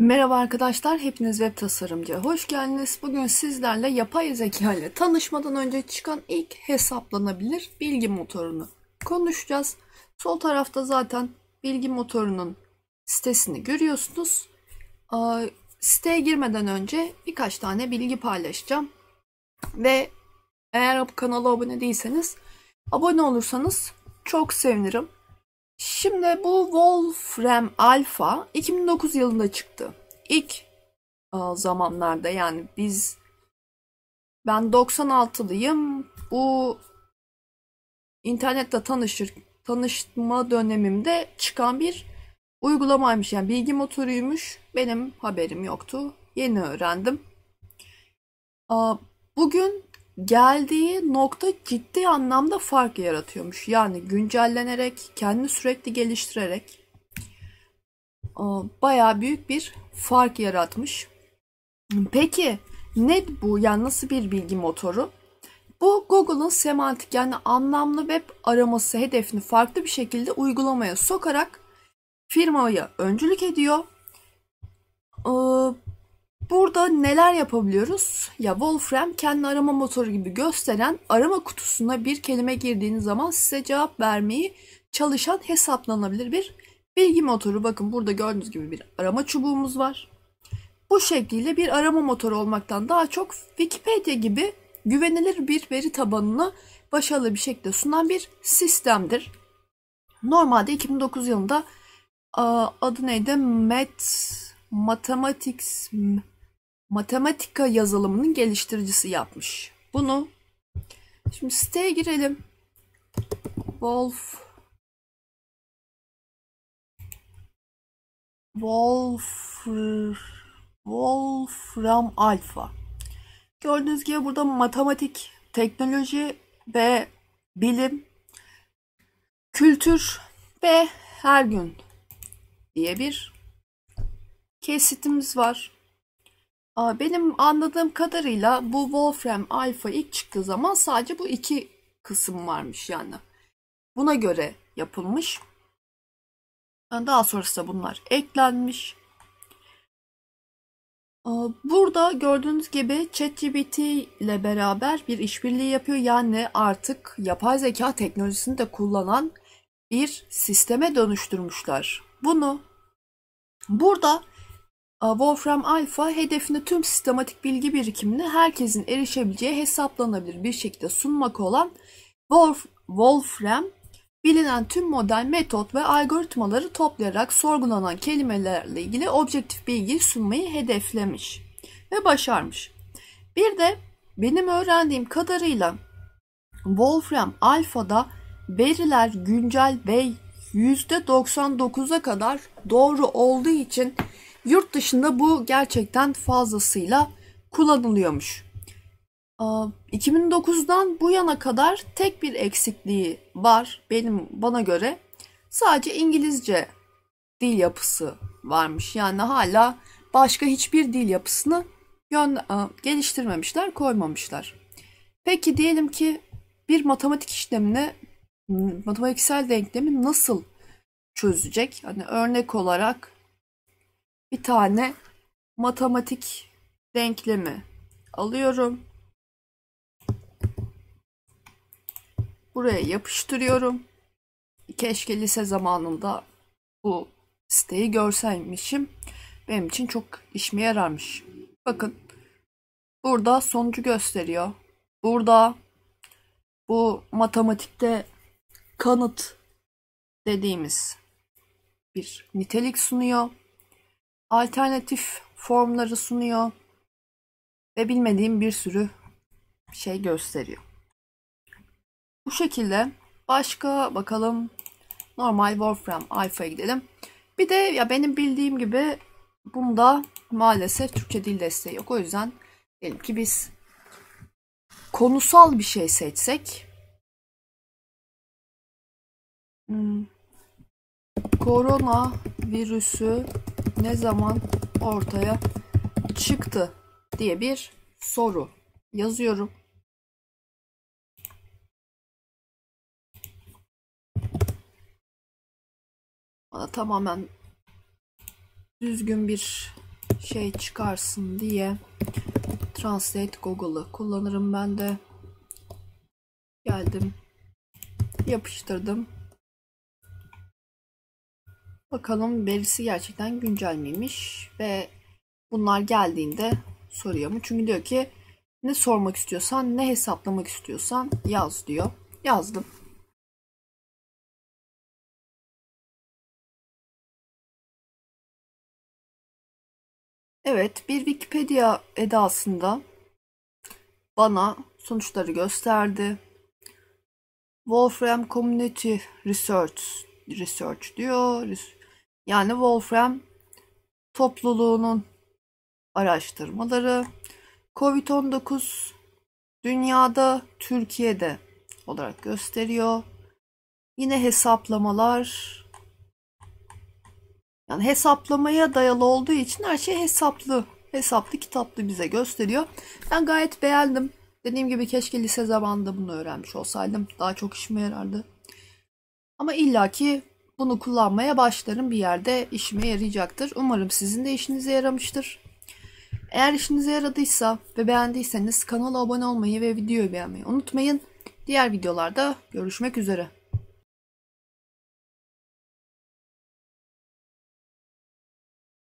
Merhaba arkadaşlar, hepiniz Web Tasarımcı'ya hoş geldiniz. Bugün sizlerle yapay zeka ile tanışmadan önce çıkan ilk hesaplanabilir bilgi motorunu konuşacağız. Sol tarafta zaten bilgi motorunun sitesini görüyorsunuz. Siteye girmeden önce birkaç tane bilgi paylaşacağım. Ve eğer bu kanala abone değilseniz, abone olursanız çok sevinirim. Şimdi bu Wolfram Alpha 2009 yılında çıktı. İlk zamanlarda, yani ben 96'lıyım. Bu internette tanışma dönemimde çıkan bir uygulamaymış. Yani bilgi motoruymuş. Benim haberim yoktu. Yeni öğrendim. Bugün geldiği nokta ciddi anlamda fark yaratıyormuş. Yani güncellenerek, kendini sürekli geliştirerek bayağı büyük bir fark yaratmış. Peki ne bu? Yani nasıl bir bilgi motoru? Bu Google'ın semantik, yani anlamlı web araması hedefini farklı bir şekilde uygulamaya sokarak firmaya öncülük ediyor. Burada neler yapabiliyoruz? Ya Wolfram kendi arama motoru gibi gösteren arama kutusuna bir kelime girdiğiniz zaman size cevap vermeyi çalışan hesaplanabilir bir bilgi motoru. Bakın burada gördüğünüz gibi bir arama çubuğumuz var. Bu şekliyle bir arama motoru olmaktan daha çok Wikipedia gibi güvenilir bir veri tabanını başarılı bir şekilde sunan bir sistemdir. Normalde 2009 yılında adı neydi? Matematika yazılımının geliştiricisi yapmış bunu. Şimdi siteye girelim. Wolfram Alpha. Gördüğünüz gibi burada matematik, teknoloji ve bilim, kültür ve her gün diye bir kesitimiz var. Benim anladığım kadarıyla bu Wolfram Alpha ilk çıktığı zaman sadece bu iki kısım varmış yani. Buna göre yapılmış. Daha sonrası da bunlar eklenmiş. Burada gördüğünüz gibi ChatGPT ile beraber bir işbirliği yapıyor. Yani artık yapay zeka teknolojisini de kullanan bir sisteme dönüştürmüşler. Burada Wolfram Alpha hedefini tüm sistematik bilgi birikimini herkesin erişebileceği hesaplanabilir bir şekilde sunmak olan Wolfram, bilinen tüm model, metot ve algoritmaları toplayarak sorgulanan kelimelerle ilgili objektif bilgi sunmayı hedeflemiş ve başarmış. Bir de benim öğrendiğim kadarıyla Wolfram Alpha'da veriler güncel ve %99'a kadar doğru olduğu için yurt dışında bu gerçekten fazlasıyla kullanılıyormuş. 2009'dan bu yana kadar tek bir eksikliği var bana göre. Sadece İngilizce dil yapısı varmış. Yani hala başka hiçbir dil yapısını geliştirmemişler, koymamışlar. Peki diyelim ki bir matematiksel denklemi nasıl çözecek? Hani örnek olarak bir tane matematik denklemi alıyorum. Buraya yapıştırıyorum. Keşke lise zamanında bu siteyi görseymişim. Benim için çok işime yararmış. Bakın burada sonucu gösteriyor. Burada bu matematikte kanıt dediğimiz bir nitelik sunuyor. Alternatif formları sunuyor. Ve bilmediğim bir sürü şey gösteriyor. Bu şekilde başka bakalım. Normal Wolfram Alpha'ya gidelim. Bir de ya benim bildiğim gibi bunda maalesef Türkçe dil desteği yok. O yüzden diyelim ki biz konusal bir şey seçsek. Korona virüsü ne zaman ortaya çıktı diye bir soru yazıyorum. Bana tamamen düzgün bir şey çıkarsın diye Translate Google'ı kullanırım ben de. Geldim, yapıştırdım. Bakalım verisi gerçekten güncel miymiş ve bunlar geldiğinde soruyor mu? Çünkü diyor ki ne sormak istiyorsan, ne hesaplamak istiyorsan yaz diyor. Yazdım. Evet, bir Wikipedia edasında bana sonuçları gösterdi. Wolfram Community Research diyor. Yani Wolfram topluluğunun araştırmaları. Covid-19 dünyada, Türkiye'de olarak gösteriyor. Yine hesaplamalar. Yani hesaplamaya dayalı olduğu için her şey hesaplı. Hesaplı kitaplı bize gösteriyor. Ben gayet beğendim. Dediğim gibi keşke lise zamanında bunu öğrenmiş olsaydım. Daha çok işime yarardı. Ama illaki bunu kullanmaya başlarım, bir yerde işime yarayacaktır. Umarım sizin de işinize yaramıştır. Eğer işinize yaradıysa ve beğendiyseniz kanala abone olmayı ve videoyu beğenmeyi unutmayın. Diğer videolarda görüşmek üzere.